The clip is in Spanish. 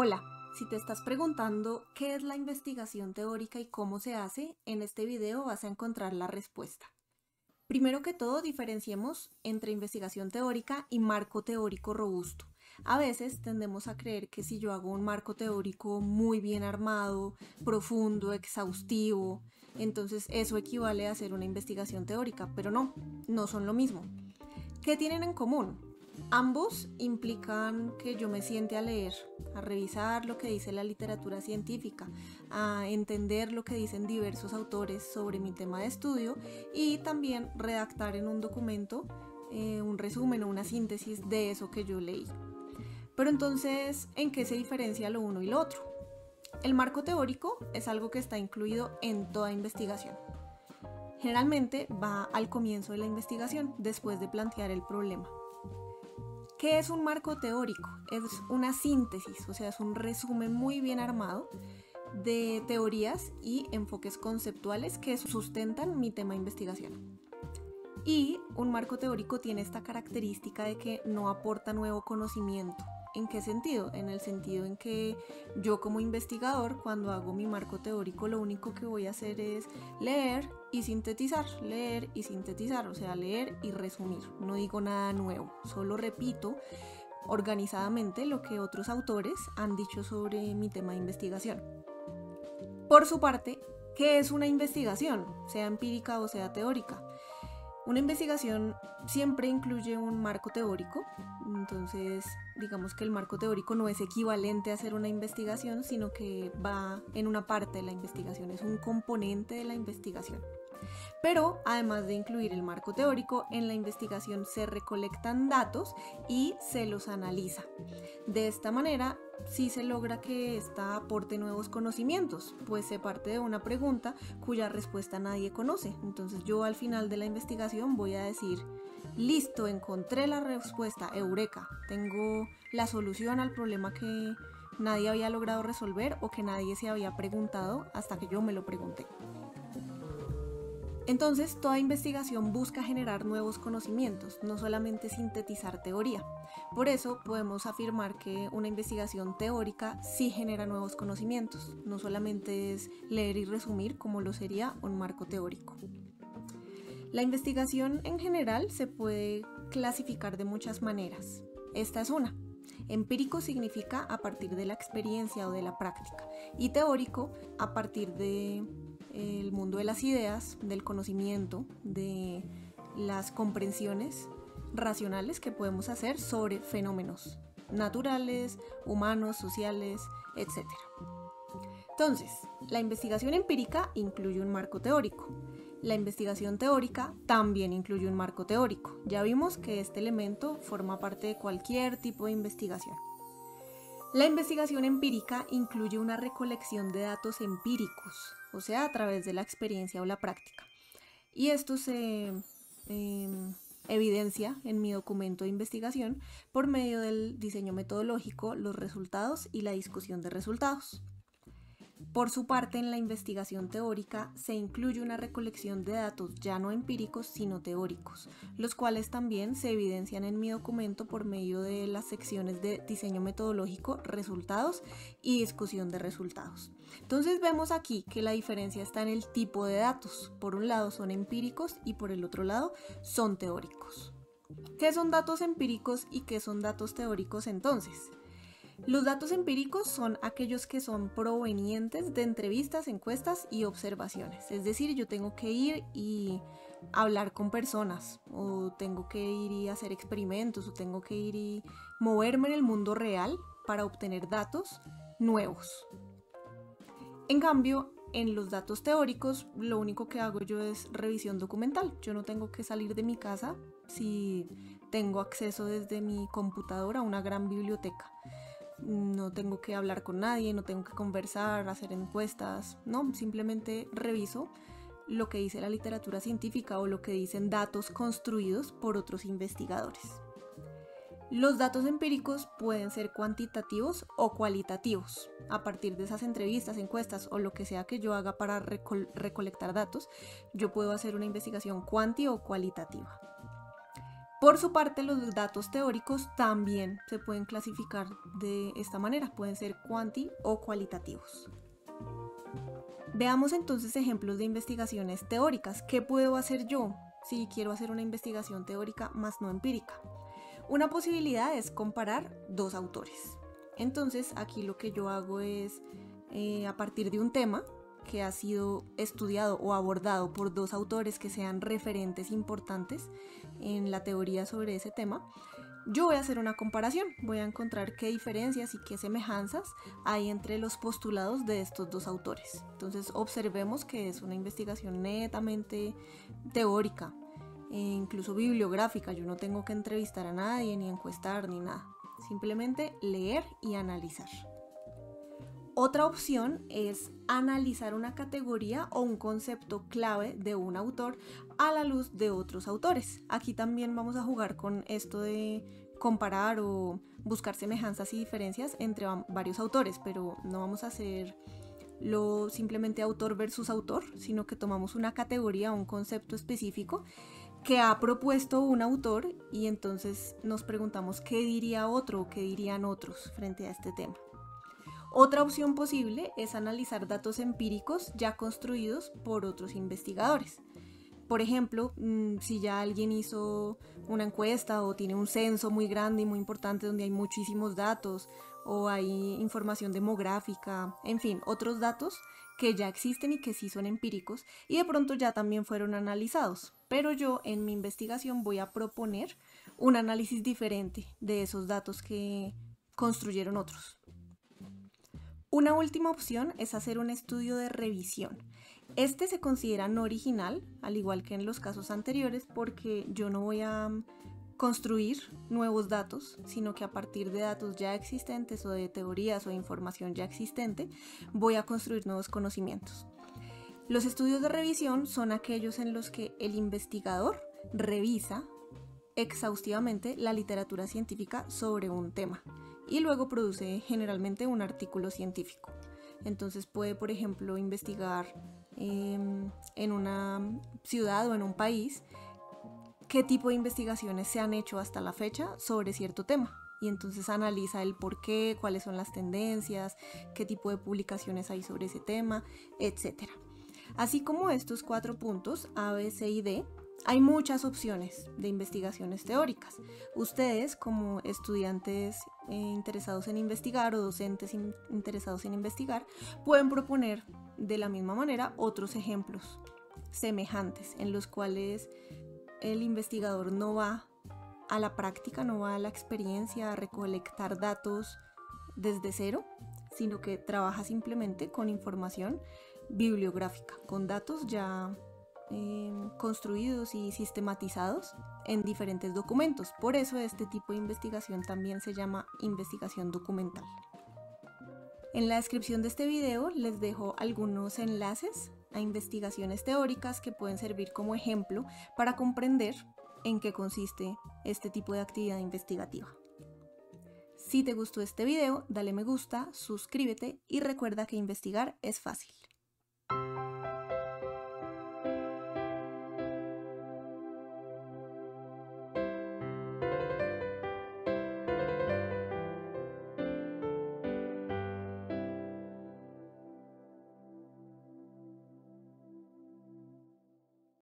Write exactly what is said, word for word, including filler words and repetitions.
Hola, si te estás preguntando qué es la investigación teórica y cómo se hace, en este video vas a encontrar la respuesta. Primero que todo, diferenciemos entre investigación teórica y marco teórico robusto. A veces tendemos a creer que si yo hago un marco teórico muy bien armado, profundo, exhaustivo, entonces eso equivale a hacer una investigación teórica, pero no, no son lo mismo. ¿Qué tienen en común? Ambos implican que yo me siente a leer, a revisar lo que dice la literatura científica, a entender lo que dicen diversos autores sobre mi tema de estudio y también redactar en un documento eh, un resumen o una síntesis de eso que yo leí. Pero entonces, ¿en qué se diferencia lo uno y lo otro? El marco teórico es algo que está incluido en toda investigación. Generalmente va al comienzo de la investigación, después de plantear el problema. ¿Qué es un marco teórico? Es una síntesis, o sea, es un resumen muy bien armado de teorías y enfoques conceptuales que sustentan mi tema de investigación. Y un marco teórico tiene esta característica de que no aporta nuevo conocimiento. ¿En qué sentido? En el sentido en que yo como investigador, cuando hago mi marco teórico, lo único que voy a hacer es leer y sintetizar, leer y sintetizar, o sea, leer y resumir. No digo nada nuevo, solo repito organizadamente lo que otros autores han dicho sobre mi tema de investigación. Por su parte, ¿qué es una investigación? Sea empírica o sea teórica. Una investigación siempre incluye un marco teórico, entonces digamos que el marco teórico no es equivalente a hacer una investigación, sino que va en una parte de la investigación, es un componente de la investigación. Pero además de incluir el marco teórico, en la investigación se recolectan datos y se los analiza. De esta manera sí se logra que ésta aporte nuevos conocimientos, pues se parte de una pregunta cuya respuesta nadie conoce. Entonces yo al final de la investigación voy a decir, listo, encontré la respuesta, eureka, tengo la solución al problema que nadie había logrado resolver o que nadie se había preguntado hasta que yo me lo pregunté. Entonces, toda investigación busca generar nuevos conocimientos, no solamente sintetizar teoría. Por eso podemos afirmar que una investigación teórica sí genera nuevos conocimientos, no solamente es leer y resumir como lo sería un marco teórico. La investigación en general se puede clasificar de muchas maneras. Esta es una. Empírico significa a partir de la experiencia o de la práctica y teórico a partir de el mundo de las ideas, del conocimiento, de las comprensiones racionales que podemos hacer sobre fenómenos naturales, humanos, sociales, etcétera. Entonces, la investigación empírica incluye un marco teórico. La investigación teórica también incluye un marco teórico. Ya vimos que este elemento forma parte de cualquier tipo de investigación. La investigación empírica incluye una recolección de datos empíricos, o sea, a través de la experiencia o la práctica. Y esto se eh, evidencia en mi documento de investigación por medio del diseño metodológico, los resultados y la discusión de resultados. Por su parte, en la investigación teórica se incluye una recolección de datos ya no empíricos, sino teóricos, los cuales también se evidencian en mi documento por medio de las secciones de diseño metodológico, resultados y discusión de resultados. Entonces vemos aquí que la diferencia está en el tipo de datos. Por un lado son empíricos y por el otro lado son teóricos. ¿Qué son datos empíricos y qué son datos teóricos entonces? Los datos empíricos son aquellos que son provenientes de entrevistas, encuestas y observaciones. Es decir, yo tengo que ir y hablar con personas, o tengo que ir y hacer experimentos, o tengo que ir y moverme en el mundo real para obtener datos nuevos. En cambio, en los datos teóricos, lo único que hago yo es revisión documental. Yo no tengo que salir de mi casa si tengo acceso desde mi computadora a una gran biblioteca. No tengo que hablar con nadie, no tengo que conversar, hacer encuestas, no, simplemente reviso lo que dice la literatura científica o lo que dicen datos construidos por otros investigadores. Los datos empíricos pueden ser cuantitativos o cualitativos. A partir de esas entrevistas, encuestas o lo que sea que yo haga para reco recolectar datos, yo puedo hacer una investigación cuanti o cualitativa. Por su parte, los datos teóricos también se pueden clasificar de esta manera, pueden ser cuanti o cualitativos. Veamos entonces ejemplos de investigaciones teóricas. ¿Qué puedo hacer yo si quiero hacer una investigación teórica más no empírica? Una posibilidad es comparar dos autores. Entonces aquí lo que yo hago es, eh, a partir de un tema que ha sido estudiado o abordado por dos autores que sean referentes importantes en la teoría sobre ese tema, yo voy a hacer una comparación, voy a encontrar qué diferencias y qué semejanzas hay entre los postulados de estos dos autores. Entonces observemos que es una investigación netamente teórica, e incluso bibliográfica. Yo no tengo que entrevistar a nadie, ni encuestar, ni nada. Simplemente leer y analizar. Otra opción es analizar una categoría o un concepto clave de un autor a la luz de otros autores. Aquí también vamos a jugar con esto de comparar o buscar semejanzas y diferencias entre varios autores, pero no vamos a hacer lo simplemente autor versus autor, sino que tomamos una categoría o un concepto específico que ha propuesto un autor y entonces nos preguntamos qué diría otro o qué dirían otros frente a este tema. Otra opción posible es analizar datos empíricos ya construidos por otros investigadores. Por ejemplo, si ya alguien hizo una encuesta o tiene un censo muy grande y muy importante donde hay muchísimos datos o hay información demográfica, en fin, otros datos que ya existen y que sí son empíricos y de pronto ya también fueron analizados. Pero yo en mi investigación voy a proponer un análisis diferente de esos datos que construyeron otros. Una última opción es hacer un estudio de revisión. Este se considera no original, al igual que en los casos anteriores, porque yo no voy a construir nuevos datos, sino que a partir de datos ya existentes o de teorías o de información ya existente, voy a construir nuevos conocimientos. Los estudios de revisión son aquellos en los que el investigador revisa exhaustivamente la literatura científica sobre un tema y luego produce generalmente un artículo científico. Entonces puede, por ejemplo, investigar eh, en una ciudad o en un país qué tipo de investigaciones se han hecho hasta la fecha sobre cierto tema. Y entonces analiza el por qué, cuáles son las tendencias, qué tipo de publicaciones hay sobre ese tema, etcétera. Así como estos cuatro puntos, A, B, C y D, hay muchas opciones de investigaciones teóricas. Ustedes, como estudiantes eh, interesados en investigar o docentes in- interesados en investigar, pueden proponer de la misma manera otros ejemplos semejantes en los cuales el investigador no va a la práctica, no va a la experiencia a recolectar datos desde cero, sino que trabaja simplemente con información bibliográfica, con datos ya Eh, construidos y sistematizados en diferentes documentos. Por eso este tipo de investigación también se llama investigación documental. En la descripción de este video les dejo algunos enlaces a investigaciones teóricas que pueden servir como ejemplo para comprender en qué consiste este tipo de actividad investigativa. Si te gustó este video, dale me gusta, suscríbete y recuerda que investigar es fácil.